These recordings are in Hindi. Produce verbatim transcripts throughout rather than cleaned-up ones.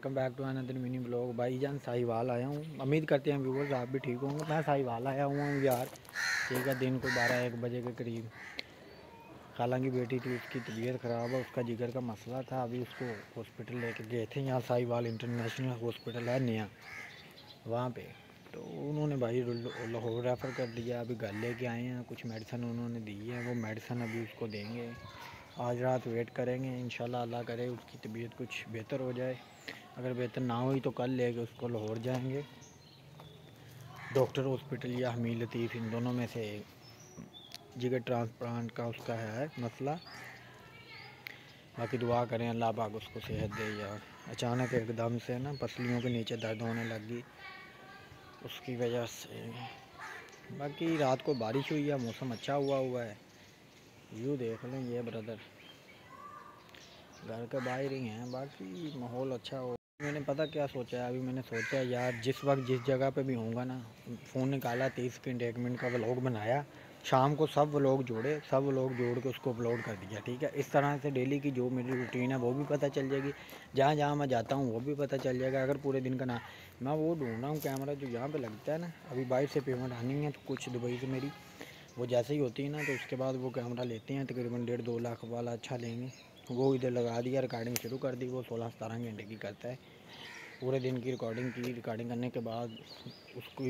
Welcome back to another mini blog. भाईजान साहिवाल आया हूँ। उम्मीद करते हैं व्यूवर्स आप भी ठीक होंगे। मैं साहिवाल आया हुआ हूँ यार, ठीक है, दिन को बारह एक बजे के करीब। हालांकि बेटी थी, उसकी तबीयत ख़राब है, उसका जिगर का मसला था। अभी उसको हॉस्पिटल लेके गए थे। यहाँ साहिवाल इंटरनेशनल हॉस्पिटल है नया, वहाँ पर तो उन्होंने भाई लाहौर रेफ़र कर दिया। अभी घर लेके आए हैं, कुछ मेडिसन उन्होंने दी है, वो मेडिसन अभी उसको देंगे। आज रात वेट करेंगे, इंशाल्लाह अल्लाह करे उसकी तबीयत कुछ बेहतर हो जाए। अगर बेहतर ना हुई तो कल लेके उसको लाहौर जाएंगे डॉक्टर हॉस्पिटल या हमीद लतीफ़, इन दोनों में से जिगर ट्रांसप्लांट का उसका है मसला। बाकी दुआ करें अल्लाह पाक उसको सेहत दे यार। अचानक एकदम से ना पसलियों के नीचे दर्द होने लग गई उसकी वजह से। बाकी रात को बारिश हुई है, मौसम अच्छा हुआ हुआ है। व्यू देख लें, ये ब्रदर घर के बाहर ही हैं। बाकी माहौल अच्छा हो। मैंने पता क्या सोचा, अभी मैंने सोचा यार जिस वक्त जिस जगह पे भी होऊंगा ना, फ़ोन निकाला, तीस सेकंड एक मिनट का व्लॉग बनाया, शाम को सब व्लॉग जोड़े, सब व्लॉग जोड़ के उसको अपलोड कर दिया, ठीक है। इस तरह से डेली की जो मेरी रूटीन है वो भी पता चल जाएगी, जहाँ जहाँ मैं जाता हूँ वो भी पता चल जाएगा। अगर पूरे दिन का ना, मैं वो ढूँढ रहा हूँ कैमरा जो यहाँ पर लगता है ना। अभी बाइक से पेमेंट आनी है तो कुछ दुबई से मेरी, वो जैसे ही होती है ना तो उसके बाद वो कैमरा लेते हैं, तकरीबन डेढ़ दो लाख वाला अच्छा लेंगे। वो इधर लगा दिया, रिकॉर्डिंग शुरू कर दी। वो सोलह सतारह घंटे की करता है, पूरे दिन की रिकॉर्डिंग की। रिकॉर्डिंग करने के बाद उसको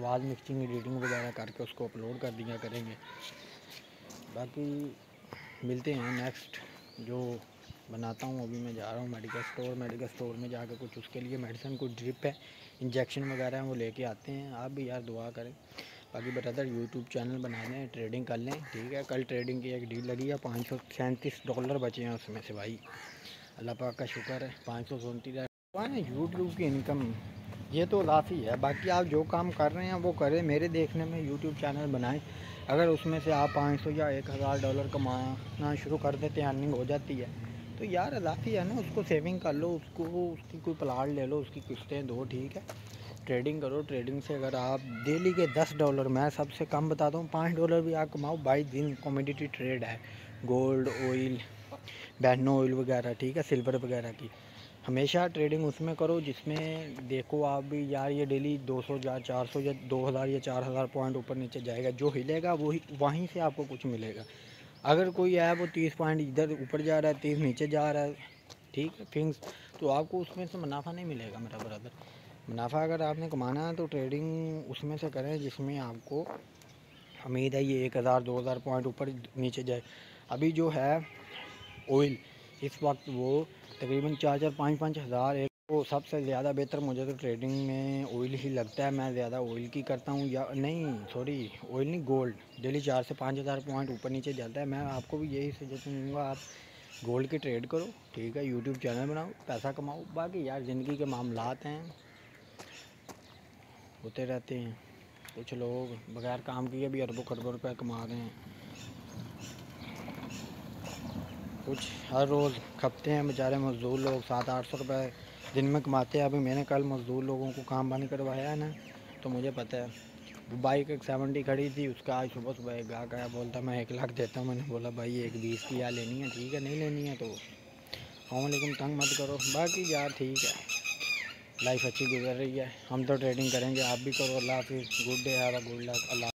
आवाज़ मिक्सिंग एडिटिंग वगैरह करके उसको अपलोड कर दिया करेंगे। बाकी मिलते हैं नेक्स्ट जो बनाता हूँ। अभी मैं जा रहा हूँ मेडिकल स्टोर, मेडिकल स्टोर में जाकर कुछ उसके लिए मेडिसिन, कुछ ड्रिप है, इंजेक्शन वगैरह हैं, वो लेके आते हैं। आप भी यार दुआ करें। बाकी ब्रदर यूट्यूब चैनल बना लें, ट्रेडिंग कर लें, ठीक है। कल ट्रेडिंग की एक डील लगी है, पाँच सौ सैंतीस डॉलर बचे हैं उसमें से। भाई अल्लाह पाक का शुक्र है, पाँच सौ सैंतीस डॉलर यूट्यूब की इनकम, ये तो काफ़ी है। बाकी आप जो काम कर रहे हैं वो करें। मेरे देखने में यूट्यूब चैनल बनाएं, अगर उसमें से आप पाँच सौ या एक हज़ार डॉलर कमाना शुरू कर देते हैं, अर्निंग हो जाती है तो यार काफ़ी है ना। उसको सेविंग कर लो, उसको उसकी कोई प्लाट ले लो, उसकी किस्तें दो, ठीक है। ट्रेडिंग करो। ट्रेडिंग से अगर आप डेली के दस डॉलर, मैं सबसे कम बताता हूँ पाँच डॉलर भी आप कमाओ बाई दिन। कमोडिटी ट्रेड है, गोल्ड, ऑयल, बैन ऑयल वगैरह, ठीक है, सिल्वर वगैरह की हमेशा ट्रेडिंग उसमें करो जिसमें देखो आप भी यार ये डेली दो सौ या चार सौ या दो हज़ार या चार हज़ार पॉइंट ऊपर नीचे जाएगा। जो हिलेगा वही वहीं से आपको कुछ मिलेगा। अगर कोई है वो तीस पॉइंट इधर ऊपर जा रहा है, तीस नीचे जा रहा है, ठीक है, थिंग्स, तो आपको उसमें से मुनाफा नहीं मिलेगा मेरा ब्रदर। मुनाफा अगर आपने कमाना है तो ट्रेडिंग उसमें से करें जिसमें आपको उम्मीद है ये एक हज़ार दो हज़ार पॉइंट ऊपर नीचे जाए। अभी जो है ऑयल, इस वक्त वो तकरीबन चार चार पाँच पाँच हज़ार एक, तो सबसे ज़्यादा बेहतर मुझे तो ट्रेडिंग में ऑयल ही लगता है। मैं ज़्यादा ऑयल की करता हूँ या नहीं, सॉरी ऑयल नहीं, गोल्ड डेली चार से पाँच हज़ार पॉइंट ऊपर नीचे जाता है। मैं आपको भी यही सजेशन दूँगा, आप गोल्ड की ट्रेड करो, ठीक है, यूट्यूब चैनल बनाओ, पैसा कमाओ। बाकी यार ज़िंदगी के मामलात हैं, होते रहते हैं। कुछ लोग बगैर काम किए भी अरबों खरबों रुपये कमा रहे हैं। कुछ हर रोज़ खपते हैं बेचारे मज़दूर लोग, सात आठ सौ रुपये दिन में कमाते हैं। अभी मैंने कल मज़दूर लोगों को काम बंद करवाया है ना, तो मुझे पता है। बाइक एक सेवेंटी खड़ी थी, उसका आज सुबह सुबह एक गाहक आया, बोलता मैं एक लाख देता हूँ। मैंने बोला भाई एक बीस की या लेनी है, ठीक है, नहीं लेनी है तो हाँ, लेकिन तंग मत करो। बाकी यार ठीक है, लाइफ अच्छी गुजर रही है। हम तो ट्रेडिंग करेंगे, आप भी करो। अल्लाह हाफिज़, good day, have a good luck. Allah